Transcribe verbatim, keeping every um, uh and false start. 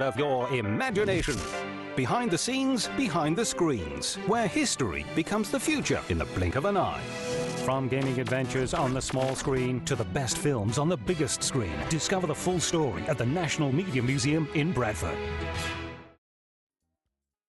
Of your imagination. Behind the scenes, behind the screens, where history becomes the future in the blink of an eye. From gaming adventures on the small screen to the best films on the biggest screen, discover the full story at the National Media Museum in Bradford.